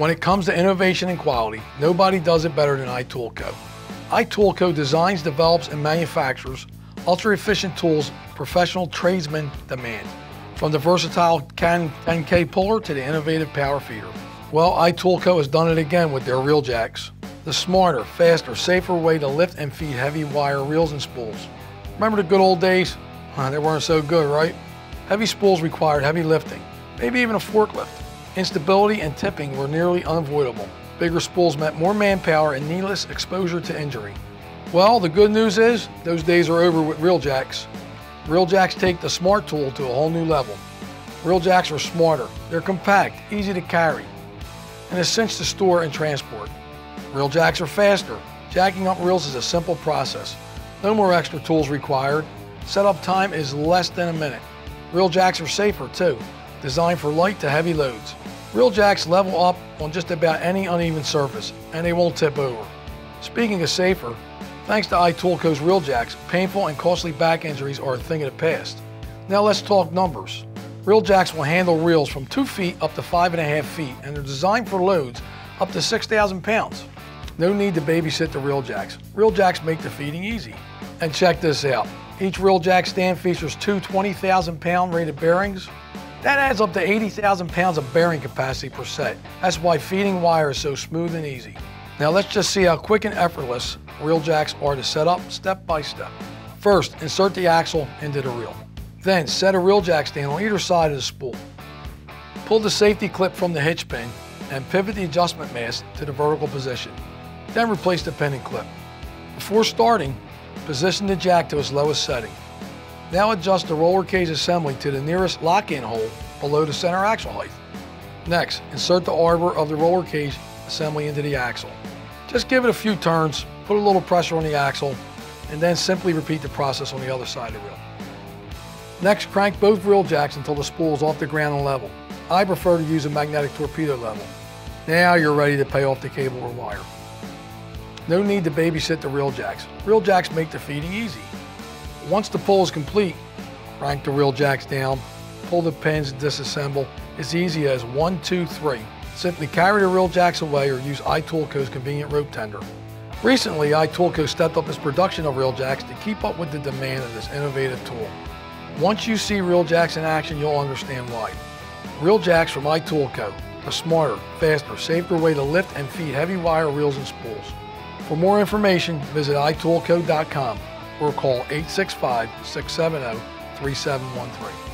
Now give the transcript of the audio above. When it comes to innovation and quality, nobody does it better than iToolCo. iToolCo designs, develops, and manufactures ultra-efficient tools professional tradesmen demand. From the versatile Can 10K puller to the innovative power feeder. Well, iToolCo has done it again with their Reel Jacks. The smarter, faster, safer way to lift and feed heavy wire reels and spools. Remember the good old days? They weren't so good, right? Heavy spools required heavy lifting, maybe even a forklift. Instability and tipping were nearly unavoidable. Bigger spools meant more manpower and needless exposure to injury. Well, the good news is, those days are over with Reel Jacks. Reel Jacks take the smart tool to a whole new level. Reel Jacks are smarter, they're compact, easy to carry, and a cinch to store and transport. Reel Jacks are faster. Jacking up reels is a simple process. No more extra tools required. Setup time is less than a minute. Reel Jacks are safer too, designed for light to heavy loads. Reel Jacks level up on just about any uneven surface, and they won't tip over. Speaking of safer, thanks to iToolCo's Reel Jacks, painful and costly back injuries are a thing of the past. Now let's talk numbers. Reel Jacks will handle reels from 2 feet up to 5.5 feet, and they're designed for loads up to 6,000 pounds. No need to babysit the Reel Jacks. Reel Jacks make the feeding easy. And check this out. Each Reel Jack stand features two 20,000 pound rated bearings. That adds up to 80,000 pounds of bearing capacity per set. That's why feeding wire is so smooth and easy. Now let's just see how quick and effortless Reel Jacks are to set up step by step. First, insert the axle into the reel. Then set a Reel Jack stand on either side of the spool. Pull the safety clip from the hitch pin and pivot the adjustment mast to the vertical position. Then replace the pin and clip. Before starting, position the jack to its lowest setting. Now adjust the roller cage assembly to the nearest lock-in hole below the center axle height. Next, insert the arbor of the roller cage assembly into the axle. Just give it a few turns, put a little pressure on the axle, and then simply repeat the process on the other side of the reel. Next, crank both Reel Jacks until the spool is off the ground and level. I prefer to use a magnetic torpedo level. Now you're ready to pay off the cable or wire. No need to babysit the Reel Jacks. Reel Jacks make the feeding easy. Once the pull is complete, crank the Reel Jacks down, pull the pins, disassemble. It's easy as 1, 2, 3. Simply carry the Reel Jacks away or use iToolCo's convenient rope tender. Recently, iToolCo stepped up its production of Reel Jacks to keep up with the demand of this innovative tool. Once you see Reel Jacks in action, you'll understand why. Reel Jacks from iToolCo, a smarter, faster, safer way to lift and feed heavy wire reels and spools. For more information, visit iToolCo.com or call 865-670-3713.